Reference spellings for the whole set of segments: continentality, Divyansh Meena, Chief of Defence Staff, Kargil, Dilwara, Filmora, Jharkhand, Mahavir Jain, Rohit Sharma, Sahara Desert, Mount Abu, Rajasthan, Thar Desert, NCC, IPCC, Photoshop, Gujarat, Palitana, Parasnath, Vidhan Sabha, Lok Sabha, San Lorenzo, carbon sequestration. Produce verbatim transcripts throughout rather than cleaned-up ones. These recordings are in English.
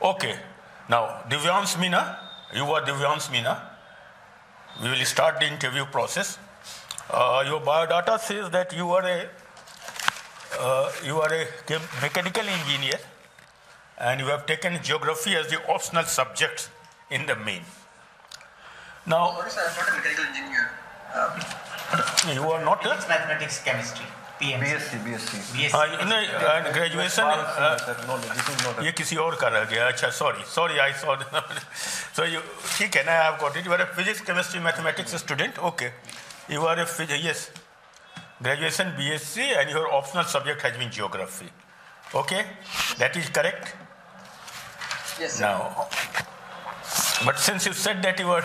Okay. Now, Divyansh Meena, you are Divyansh Meena. We will start the interview process. Uh, your biodata says that you are a uh, you are a mechanical engineer, and you have taken geography as the optional subject in the main. Now, sorry, sir, I'm not a mechanical engineer. Um, you are not. It's mathematics, chemistry. B S C, B S C. And graduation. ये किसी और का रह गया. अच्छा, sorry, sorry, I saw. So you, ठीक है ना, I have got it. You are a physics, chemistry, mathematics student. Okay. You are a physics. Yes. Graduation B S C, and your optional subject has been geography. Okay, that is correct. Yes, sir. Now, but since you said that you were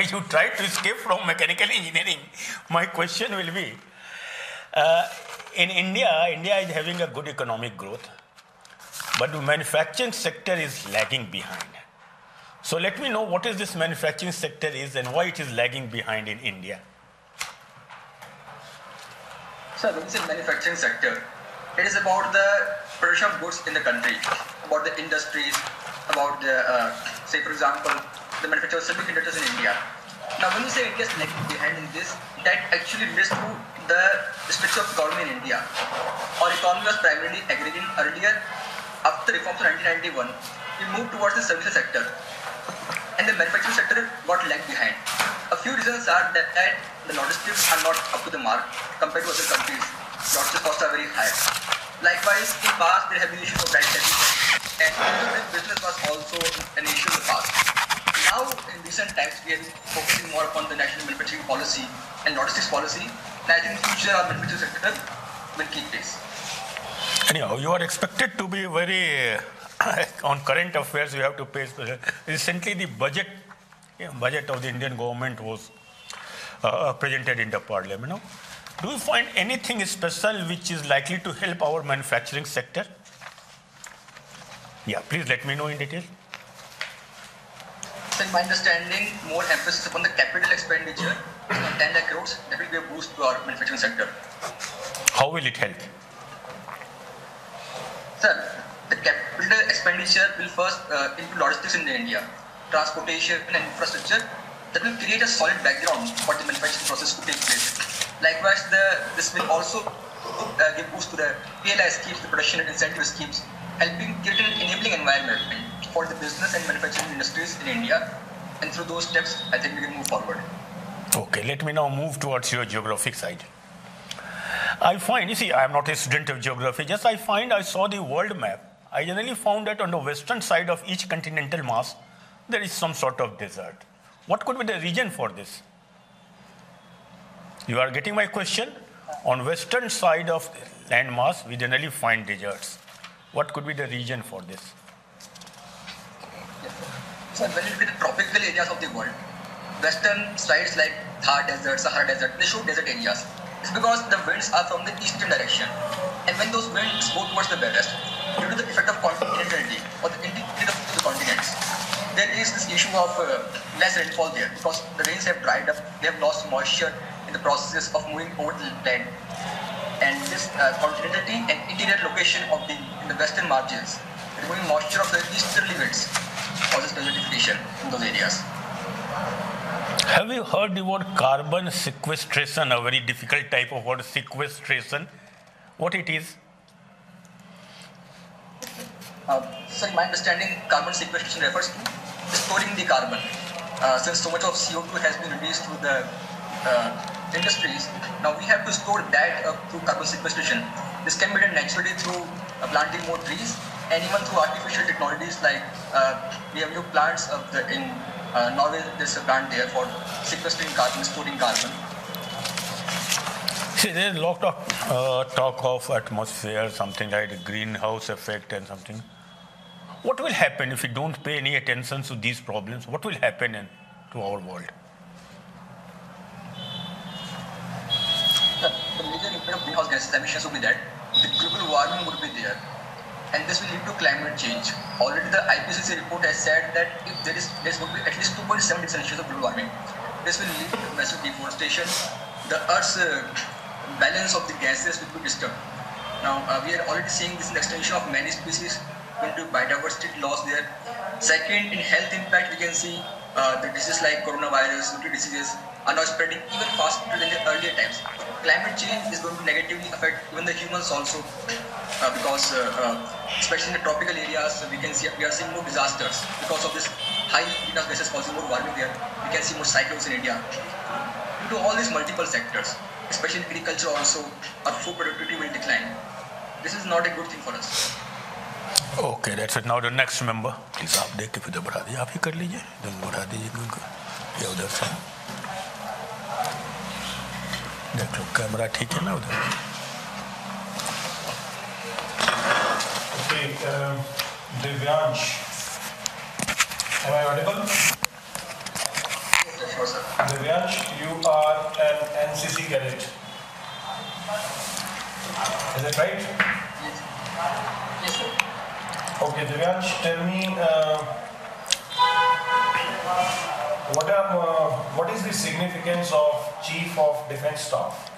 you tried to escape from mechanical engineering, my question will be. Uh, in India, India is having a good economic growth, but the manufacturing sector is lagging behind. So let me know what is this manufacturing sector is and why it is lagging behind in India. So when you say manufacturing sector, it is about the production of goods in the country, about the industries, about the, uh, say for example, the manufacture of semiconductors in India. Now when you say India is lagging behind in this, that actually leads to the structure of economy in India. Our economy was primarily agrarian earlier. After the reforms of nineteen ninety-one, we moved towards the services sector, and the manufacturing sector got lagged behind. A few reasons are that, that the logistics are not up to the mark compared to other countries. Logistics costs are very high. Likewise, in the past there have been issues of right taxation, and business was also an issue in the past. Now, in recent times, we are focusing more upon the national manufacturing policy and logistics policy. I think future our manufacturing sector will keep pace. Anyhow, you are expected to be very on current affairs. You have to pay. Recently, the budget yeah, budget of the Indian government was uh, presented in the parliament. No? Do you find anything special which is likely to help our manufacturing sector? Yeah, please let me know in detail. In my understanding, more emphasis upon the capital expenditure, ten lakh crores, that will be a boost to our manufacturing sector. How will it help? Sir, the capital expenditure will first uh, into logistics in India, transportation and infrastructure, that will create a solid background for the manufacturing process to take place. Likewise, the, this will also uh, give boost to the P L I schemes, the production and incentive schemes, helping create an enabling environment for the business and manufacturing industries in India, and through those steps, I think we can move forward. Okay, let me now move towards your geographic side. I find, you see, I am not a student of geography, just I find I saw the world map. I generally found that on the western side of each continental mass, there is some sort of desert. What could be the reason for this? You are getting my question? On western side of landmass, we generally find deserts. What could be the reason for this? So when you look at the tropical areas of the world, western sides like Thar Desert, Sahara Desert, they show desert areas. It's because the winds are from the eastern direction. And when those winds go towards the west, due to the effect of continentality or the integrity of the continents, there is this issue of uh, less rainfall there because the rains have dried up, they have lost moisture in the processes of moving over the land. And this uh, continentality and interior location of the, in the western margins, removing moisture of the easterly winds, causes desertification in those areas. Have you heard the word carbon sequestration, a very difficult type of word, sequestration? What it is? Uh, so in my understanding, carbon sequestration refers to storing the carbon. Uh, since so much of C O two has been released through the uh, industries, now we have to store that uh, through carbon sequestration. This can be done naturally through uh, planting more trees and even through artificial technologies like uh, we have new plants of the in. Uh, Norway, there's a plant there for sequestering carbon, storing carbon. See, there's a lot of uh, talk of atmosphere, something like the greenhouse effect and something. What will happen if we don't pay any attention to these problems? What will happen in, to our world? The, the major impact of greenhouse gas emissions would be that the global warming would be there. And this will lead to climate change. Already the I P C C report has said that if there is, there would be at least two point seven degrees Celsius of global warming. This will lead to massive deforestation. The Earth's uh, balance of the gases will be disturbed. Now, uh, we are already seeing this in the extinction of many species, due to biodiversity loss there. Second, in health impact, we can see uh, the diseases like coronavirus, root diseases are now spreading even faster than the earlier times. Climate change is going to negatively affect even the humans also, uh, because uh, uh, especially in the tropical areas, we can see we are seeing more disasters because of this high greenhouse gases causing more warming there. We can see more cyclones in India. Due to all these multiple sectors, especially in agriculture also, our food productivity will decline. This is not a good thing for us. Okay, that's it. Now the next member, please. आप देख के फिर बढ़ा दीजिए. आप ही कर लीजिए. जल्दी बढ़ा दीजिए इनको. ये उधर से. देख लो कैमरा ठीक है ना उधर. Okay, Divyansh, am I audible? Yes, sure, sir. Divyansh, you are an N C C cadet. Is that right? Yes. Yes, sir. Okay, Divyansh, tell me, uh, what are uh, what is the significance of Chief of Defence Staff?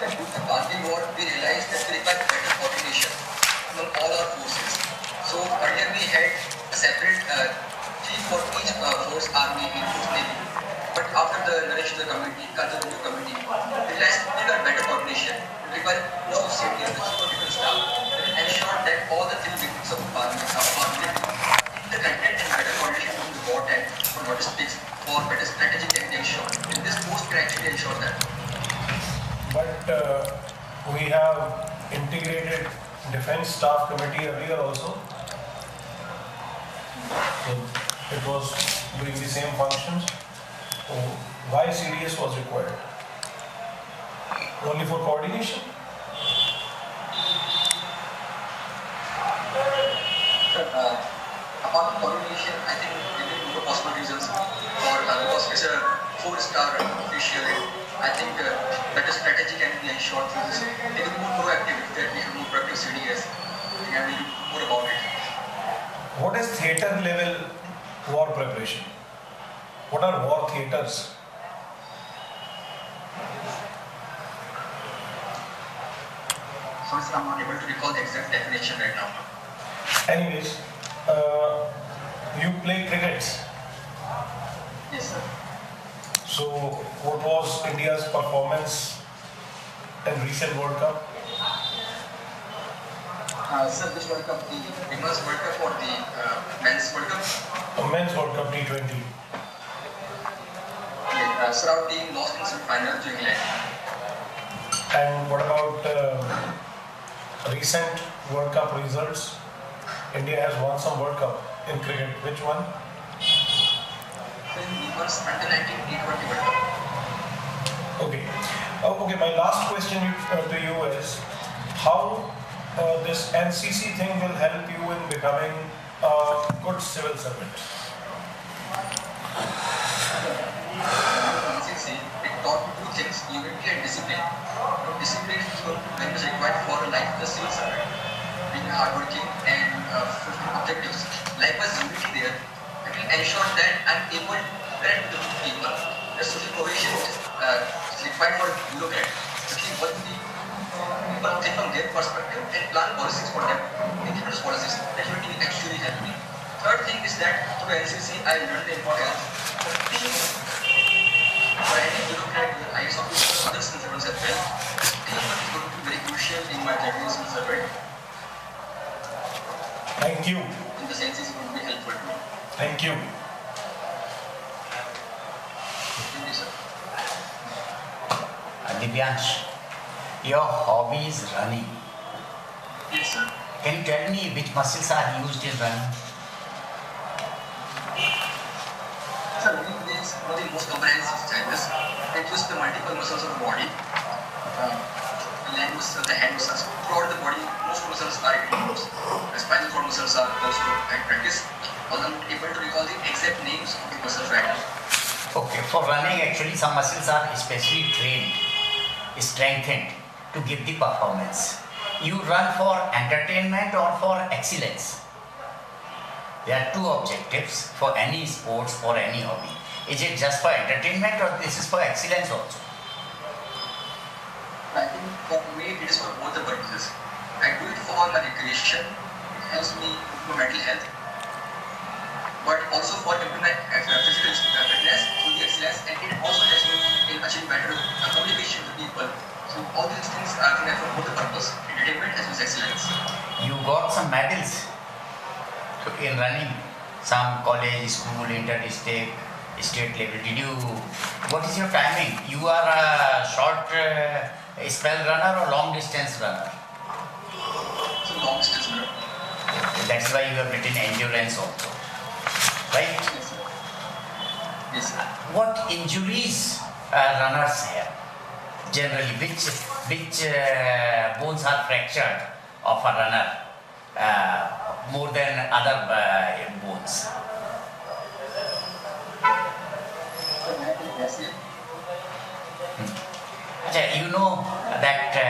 Due to the Kargil war, we realized that we require better coordination among all our forces. So earlier we had a separate uh, chief for each uh, force, army, force, navy. But after the National Committee, Cultural Review Committee, we realized we require better coordination. We require more of safety of the Chief of Defence Staff and ensure that all the three victims of Parasnath are protected. The content and better coordination from the war tank for logistics for better strategy can be ensured. And this post can actually ensure that. But uh, we have integrated Defence Staff Committee earlier also. So it was doing the same functions. So why C D S was required? Only for coordination? Uh, Apart from coordination, I think there will be more possible reasons for uh, because it's a four-star official. I think uh, better strategy can be ensured through this. They will be more proactive. That we have more proactive C D S. We can do more about it. What is theatre-level war preparation? What are war theatres? Sorry, sir, I'm not able to recall the exact definition right now. Anyways. Uh, you play cricket. Yes, sir. So, what was India's performance in recent World Cup? Uh, sir, this World Cup, the Women's World Cup or the uh, Men's World Cup? The Men's World Cup T twenty. Okay, uh, sir, our team lost in semi-final to England. And what about uh, recent World Cup results? India has won some World Cup in cricket. Which one? under nineteen T twenty World Cup. Okay. Oh, okay. My last question to you is how uh, this N C C thing will help you in becoming a good civil servant. N C C, it taught me two things: unity and discipline. Discipline is what is required for a life as a civil servant. Being hardworking and uh, fulfilling objectives. Likewise, unity there. I will ensure that I am able to connect with the people. The social cohesion is uh, required for bureaucrats. Actually, what the people think from their perspective and plan policies for them, implement policies that will actually help me. Third thing is that through N C C, I learned the importance of team. For any bureaucrat, I also have other concerns as well. This team is going to be very crucial in my journey as a servant. Thank you. In the sense, it would be helpful. Thank you. Thank you, sir. Divyansh, your hobby is running. Yes, sir. Can you tell me which muscles are used in running? Sir, running is one of the most comprehensive exercises. It uses the multiple muscles of the body. Uh, The hand muscles, the hand muscles, throughout the body, most muscles are involved. The spinal cord muscles are those who I practice. Although I'm not able to recall the exact names of the muscles right now. Okay, for running, actually, some muscles are especially trained, strengthened to give the performance. You run for entertainment or for excellence? There are two objectives for any sports or any hobby. Is it just for entertainment or this is for excellence also? I think for me it is for both the purposes. I do it for my recreation, it helps me improve my mental health, but also for improving my physical fitness through the excellence, and it also helps me in achieving better communication with people. So all these things are I think for both the purpose, entertainment as well as excellence. You got some medals in running, some college, school, inter-district, state level. Did you, what is your timing? You are a short uh, spell runner or long distance runner? It's a long distance runner. That's why you have written endurance also, right? Yes, sir. Yes, sir. What injuries uh, runners have generally? Which, which uh, bones are fractured of a runner uh, more than other uh, bones? You know that uh,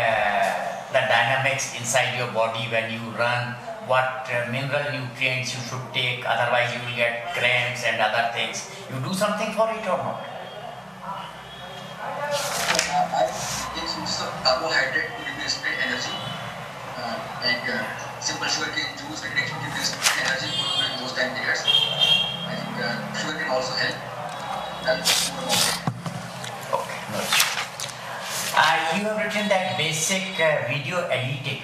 the dynamics inside your body when you run, what uh, mineral nutrients you should take, otherwise you will get cramps and other things. You do something for it or not? Uh, I take some carbohydrate to replace energy, uh, like uh, simple sugarcane juice, it actually gives energy during those time periods. I think uh, sugar can also help. That's more important. Okay, no issue. Uh, you have written that basic uh, video editing.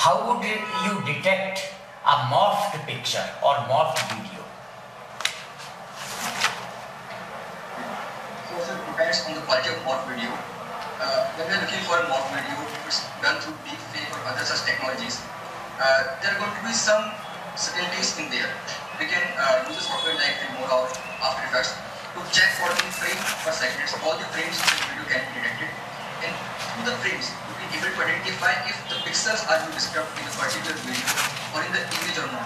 How would you detect a morphed picture or morphed video? So, so it depends on the quality of morphed video. Uh, when we are looking for a morphed video, if it's done through deep fake or other such technologies, uh, there are going to be some subtleties in there. We can uh, use a software like Filmora or After Effects to check for the frame per second, so all the frames in the video can be detected. And through the frames, you will be able to identify if the pixels are being disturbed in a particular video or in the image or not.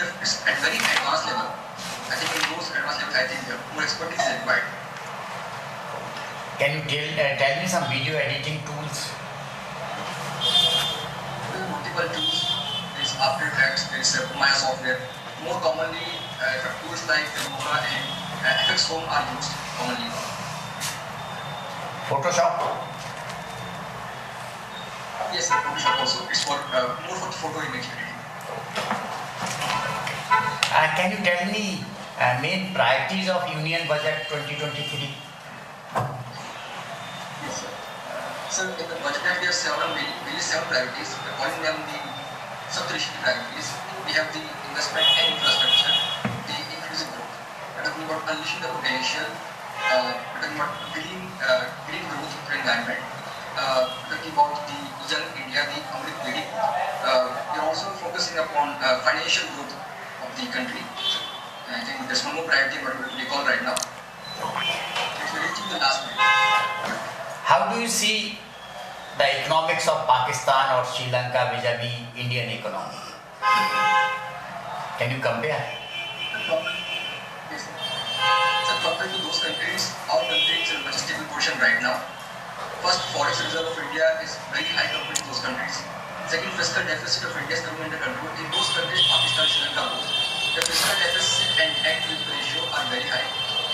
Or it's at very advanced level. I think in those advanced levels, I think more expertise is required. Can you tell, uh, tell me some video editing tools? There are multiple tools. There is After Effects, there is Maya software. More commonly, uh, tools like Dilwara and uh, F X Home are used commonly. Photoshop? Yes, sir, Photoshop also. It's for uh, more for photo image editing. Uh, can you tell me uh, main priorities of Union Budget twenty twenty-three? Yes, sir. So in the budget we have seven really seven priorities. We are calling them the substitution priorities. We have the investment and infrastructure, the increasing growth. We are talking about unleashing the potential. Uh, we're talking about green, uh, green growth for environment. Uh, we're talking about the Vision India, the Amrit Building. Uh, we're also focusing upon uh, financial growth of the country. And I think there's one more priority what we recall right now. It's reaching the last minute. How do you see the economics of Pakistan or Sri Lanka vis-a-vis Indian economy? Can you compare? Yes, sir. So compared to those countries, our country is in a much stable position right now. First, foreign reserve of India is very high compared to those countries. Second, fiscal deficit of India is coming under control. In those countries, Pakistan, Sri Lanka, both, the fiscal deficit and debt to income ratio are very high.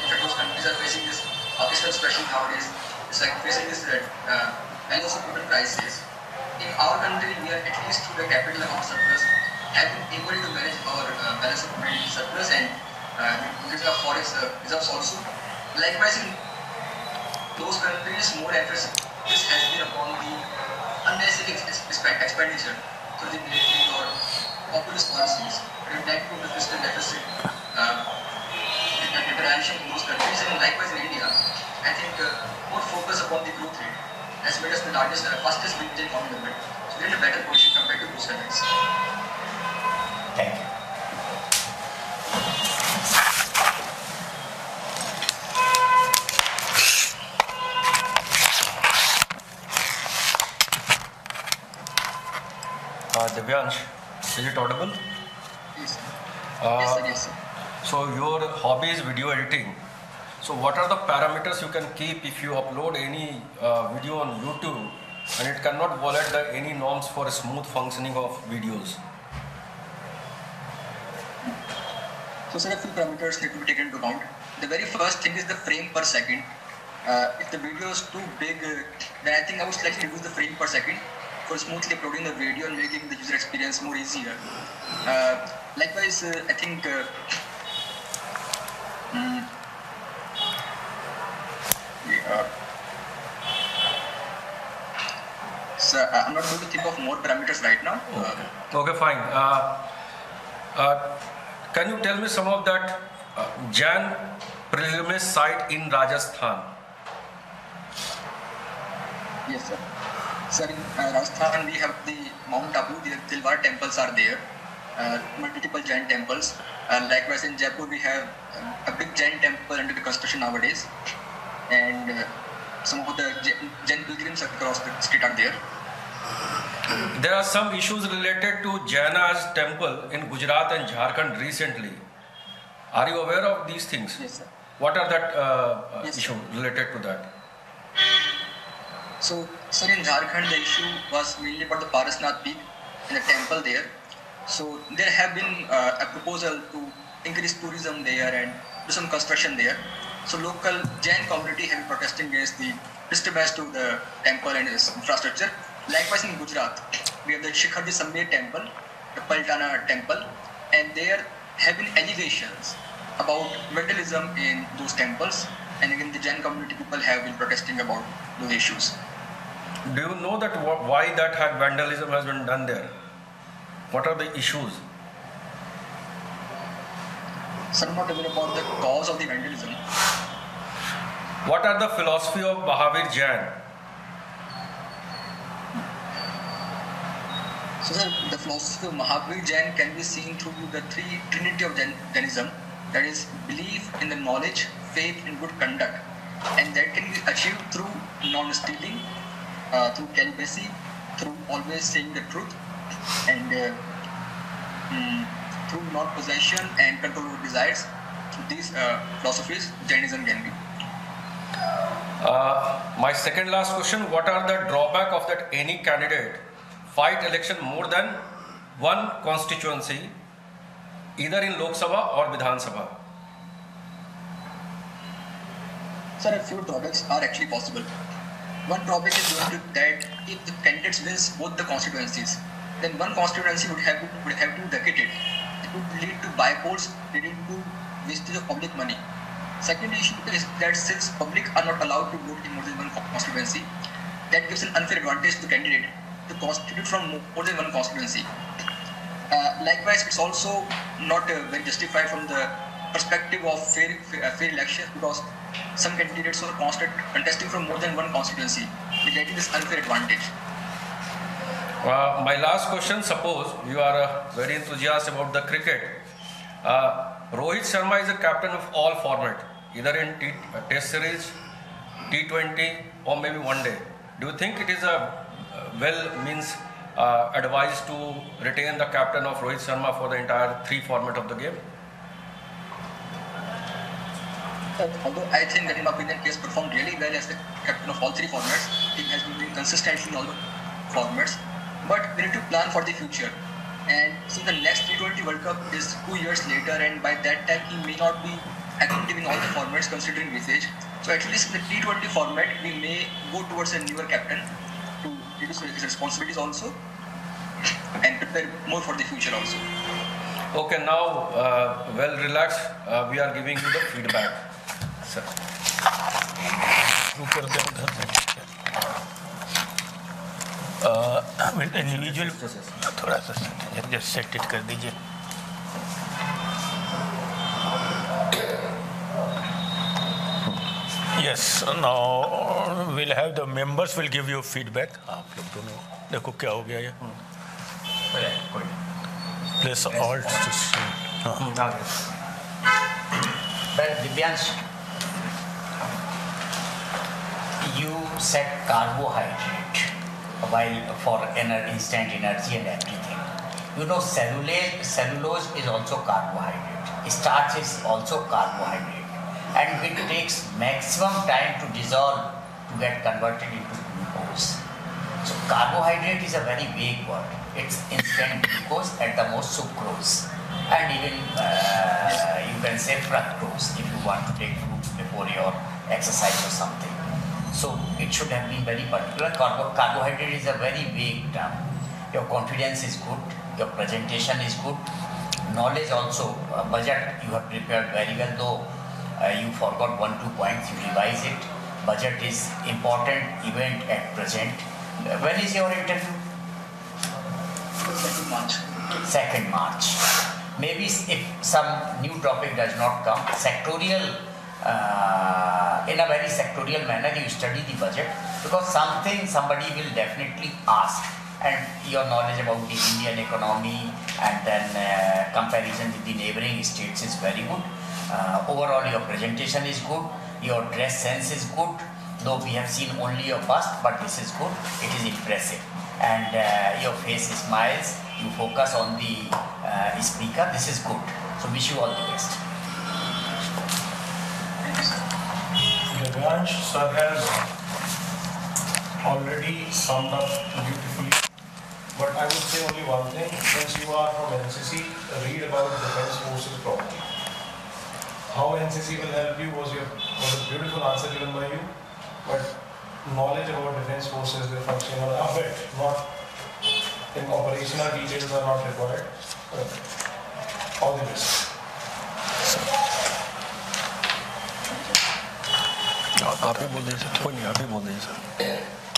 In fact, those countries are facing this, Pakistan especially nowadays, it's like facing this uh, balance of payment crisis. In our country, we are at least through the capital amount surplus, have been able to manage our uh, balance of payment surplus and because uh, of forex uh, reserves also. Likewise, in those countries, more emphasis has been upon the unnecessary expenditure through the military or populist policies. We have led to the fiscal deficit uh, interaction in those countries, and likewise in India, I think uh, more focus upon the growth rate as well as the largest, uh, fastest growing economy in the world. So we are in a better position compared to those countries. Thank you. Divyansh, is it audible? Yes, sir. Uh, yes, sir, yes, sir. So your hobby is video editing. So what are the parameters you can keep if you upload any uh, video on YouTube and it cannot violate the, any norms for smooth functioning of videos? So, sir, a few parameters need to be taken into account. The very first thing is the frame per second. Uh, if the video is too big, then I think I would slightly reduce the frame per second for smoothly uploading the video and making the user experience more easier. Uh, likewise, uh, I think uh, mm, yeah. So uh, I'm not going to think of more parameters right now. Okay, uh, okay fine. Uh, uh, can you tell me some of that uh, Jain pilgrimage site in Rajasthan? Yes, sir. So in uh, Rajasthan, we have the Mount Abu, the Dilwara temples are there, uh, multiple Jain temples. Uh, likewise, in Jaipur, we have uh, a big Jain temple under the construction nowadays. And uh, some of the Jain pilgrims across the state are there. There are some issues related to Jaina's temple in Gujarat and Jharkhand recently. Are you aware of these things? Yes, sir. What are that uh, yes, issue related to that? So, sir, in Jharkhand, the issue was mainly about the Parasnath peak and the temple there. So, there have been uh, a proposal to increase tourism there and do some construction there. So local Jain community have been protesting against the disturbance to the temple and its infrastructure. Likewise in Gujarat, we have the Shikharji Samir temple, the Palitana temple, and there have been allegations about vandalism in those temples, and again the Jain community people have been protesting about those issues. Do you know that why that had vandalism has been done there? What are the issues? Sir, I'm not aware about the cause of the vandalism. What are the philosophy of Mahavir Jain? So, sir, the philosophy of Mahavir Jain can be seen through the three trinity of Jain, Jainism, that is belief in the knowledge, faith in good conduct, and that can be achieved through non-stealing, uh, through celibacy, through always saying the truth, and uh, mm, through non-possession and control over desires. So these uh, philosophies Jainism can be. Uh, my second last question, what are the drawback of that any candidate fight election more than one constituency either in Lok Sabha or Vidhan Sabha? Sir, a few drawbacks are actually possible. One drawback is going to that if the candidates wins both the constituencies, then one constituency would have would have to vacated. It would lead to bipoles, leading to wastage of public money. Second issue is that since public are not allowed to vote in more than one constituency, that gives an unfair advantage to candidate to constitute from more than one constituency. Uh, likewise, it's also not uh, very justified from the perspective of fair, fair, fair elections, because some candidates are constant contesting from more than one constituency, creating this unfair advantage. Uh, my last question, suppose you are uh, very enthusiastic about the cricket. Uh, Rohit Sharma is the captain of all formats, either in T uh, test series, T twenty or maybe one day. Do you think it is a uh, well means uh, advice to retain the captain of Rohit Sharma for the entire three format of the game? Although I think that in my opinion he has performed really well as the captain of all three formats, he has been doing consistently in all the formats. But we need to plan for the future, and so the next T twenty World Cup is two years later, and by that time he may not be active in all the formats considering his age. So at least in the T twenty format we may go towards a newer captain to reduce his responsibilities also and prepare more for the future also. Okay, now uh, well relaxed, uh, we are giving you the feedback, sir. With individual, थोड़ा सा just set it कर दीजिए. Yes, now we'll have the members will give you feedback. आप लोग दोनों देखो क्या हो गया ये. Place all. Well, Divyansh, you said carbohydrate while for energy, instant energy and everything. You know, cellulose, cellulose is also carbohydrate. Starch is also carbohydrate. And it takes maximum time to dissolve, to get converted into glucose. So carbohydrate is a very vague word. It's instant glucose, at the most sucrose. And even uh, you can say fructose if you want to take fruits before your exercise or something. So it should have been very particular. Carbo carbohydrate is a very vague term. Your confidence is good, your presentation is good, knowledge also, uh, budget you have prepared very well, though uh, you forgot one, two points, you revise it. Budget is important event at present. When is your interview? second March. second March. Maybe if some new topic does not come, sectorial, uh, in a very sectorial manner you study the budget, because something somebody will definitely ask, and your knowledge about the Indian economy and then uh, comparison with the neighboring states is very good. Uh, overall your presentation is good, your dress sense is good, though we have seen only your past, but this is good, it is impressive. And uh, your face smiles, you focus on the uh, speaker, this is good. So wish you all the best. Divyansh sir has already summed up beautifully, but I would say only one thing. Since you are from N C C, read about Defence Forces properly. How N C C will help you was, your, was a beautiful answer given by you, but knowledge about Defence Forces, their function or a bit, not in operational details are not required. All the best. आप ही बोल दें sir, कोई नहीं आप ही बोल दें sir,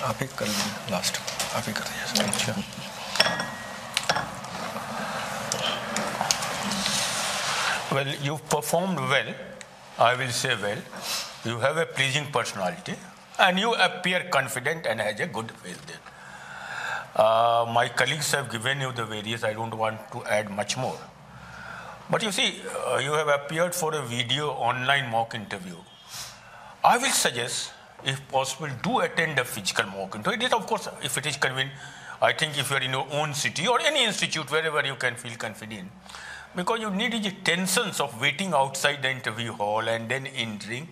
आप ही कर दें लास्ट, आप ही कर दें sir. Well, you've performed well. I will say well. You have a pleasing personality. And you appear confident and has a good faith there. Uh, my colleagues have given you the various, I don't want to add much more. But you see, uh, you have appeared for a video online mock interview. I will suggest, if possible, do attend a physical mock interview. It is, of course, if it is convenient, I think if you are in your own city or any institute, wherever you can feel confident. Because you need the tensions of waiting outside the interview hall and then entering.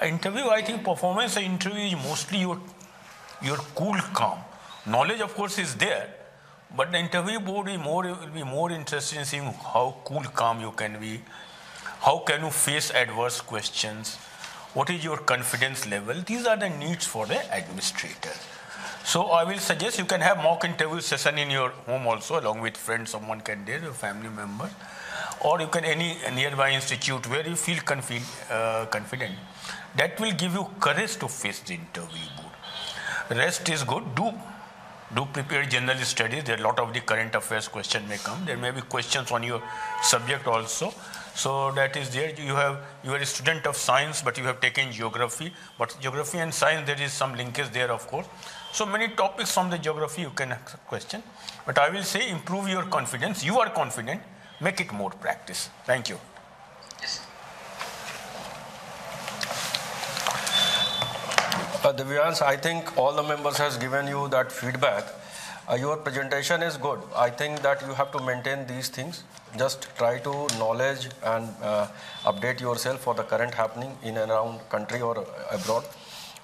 Interview, I think performance interview is mostly your, your cool, calm. Knowledge, of course, is there, but the interview board is more, will be more interested in seeing how cool, calm you can be, how can you face adverse questions, what is your confidence level. These are the needs for the administrator. So I will suggest you can have mock interview session in your home also, along with friends, someone can there, your family member, or you can any nearby institute where you feel confi uh, confident. That will give you courage to face the interview board. Rest is good. Do, do prepare general studies. There are a lot of the current affairs question may come. There may be questions on your subject also. So that is there. You have you are a student of science, but you have taken geography. But geography and science, there is some linkage there, of course. So many topics from the geography you can question. But I will say improve your confidence. You are confident. Make it more practice. Thank you. Uh, Divyansh, I think all the members has given you that feedback. Uh, your presentation is good. I think that you have to maintain these things. Just try to knowledge and uh, update yourself for the current happening in and around country or abroad.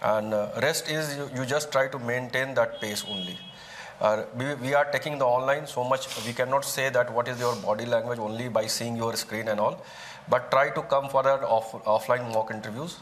And uh, rest is you, you just try to maintain that pace only. Uh, we, we are taking the online so much. We cannot say that what is your body language only by seeing your screen and all. But try to come for that off, offline mock interviews.